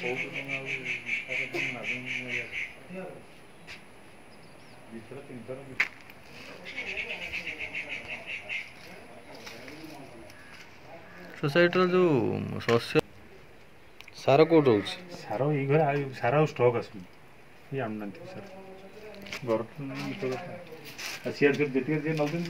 Society जो शस्य सार कौट रोच सार ये सार आ स्टक आस आना सर घर सीआर जी नौ साल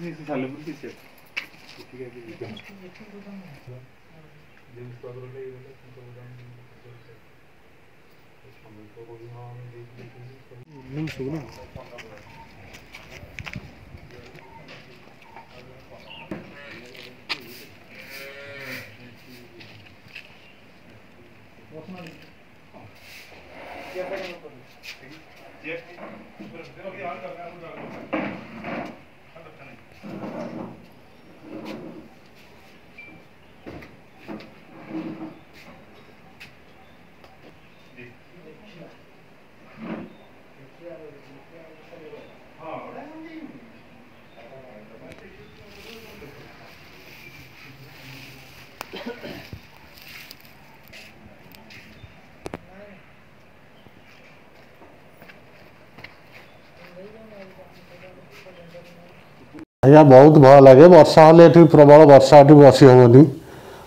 अज्ञा बहुत भल लगे वर्षा हेल्ले ये प्रबल वर्षा ये बसी हेनी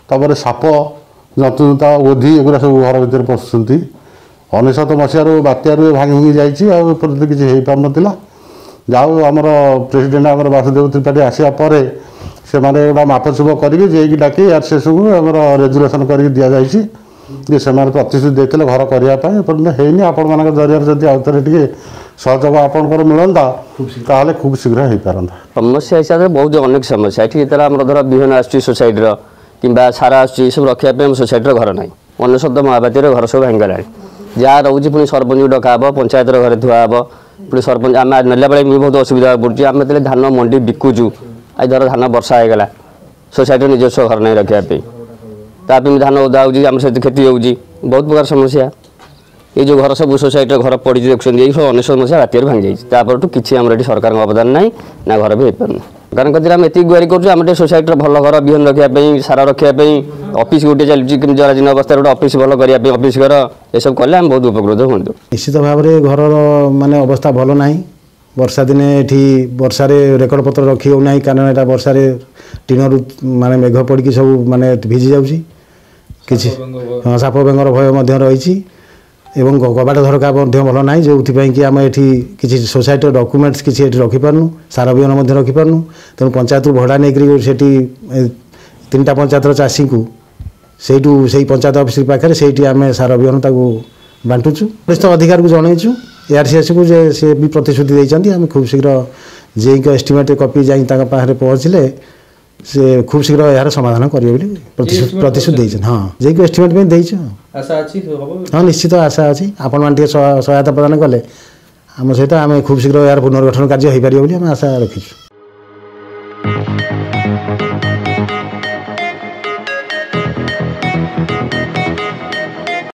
तापर साप जंतुजुता ओधी एगुरा सब घर भर पशुंट 19 मसीहार बात्यारू भांगी भांगी जाती किसी हो पार ना जाओ आमर प्रेसिडेंट आम वासुदेव त्रिपाठी आसापर से मैंने गोटा मापचुप करके जेक डाकी यार से सब आम रेजुलेसन कर दि जाए से प्रतिश्रुति देते घर करने आपण मान जरिया जब आउे टे सहयोग आपंकर मिलता ताहले खूब शीघ्र हो पारता। समस्या हिसाब से बहुत अनेक समस्या ये तरह आम धर विहन आस सोसाइटर कि सारा आसू रखापी सोसाइटर घर ना 19 महाबादी घर सब भांगला जहाँ रोचे पुणी सरपंच डका हे पंचायत घर धुआ हे पुणी सरपंच आम नाला बेल भी बहुत असुविधा पड़े आम जो धान मंडी बिकुचु आज धर धान वर्षा होगा सोसाइटर निजस्व घर नहीं रखापी धान ओदा होम से खेती हो बहुत प्रकार समस्या ये जो घर सब सोसाइटी घर पड़ी देखते ये सब 19 मसीहा रात भांगी जापर किसी आम सरकार अवदान ना ना घर भी हो पार सरकार कदर आम एति गुहारि करें सोसाइटी भल घर बिहन रखापी सारा रखापी अफिस् गोटे चलू जराजीन अवस्था गोटे अफिस् भल करने अफिस् घर ये सब कले आम बहुत उपकृत हूँ। निश्चित भाव में घर मानने अवस्था भल ना वर्षा दिने वर्षा रेकर्ड पत्र रखी हो ना कारण यहाँ वर्षा टीन मानने मेघ पड़ी सब मानने भिजी जा साप बेंगर भय रही एवं गबाट धरका भल ना जो कि आम एठी किसी सोसाइटी डॉक्यूमेंट्स किसी रखिपारूँ सार बिहन रखिपारूँ तेणु पंचायत भड़ा नहीं से 3टा पंचायत चाषी को सही पंचायत अफिस पाखे से आम सार बिहन बांटुचु वरिष्ठ अधिकार को जनईचु ARCS को सी भी प्रतिश्रुति देते आम खूब शीघ्र जेईक एस्टिमेट कपी जाए पहुँचले से खूब शीघ्र यार समाधान करेंगे बोली प्रतिश्रुति। हाँ जेक एस्टिमेट में देइछ आशा अछि हो। हाँ निश्चित आशा अछि आपण मानते सहायता प्रदान कले आम सहित आम खूब शीघ्र यार पुनर्गठन कार्य हो पार आशा रखीचु।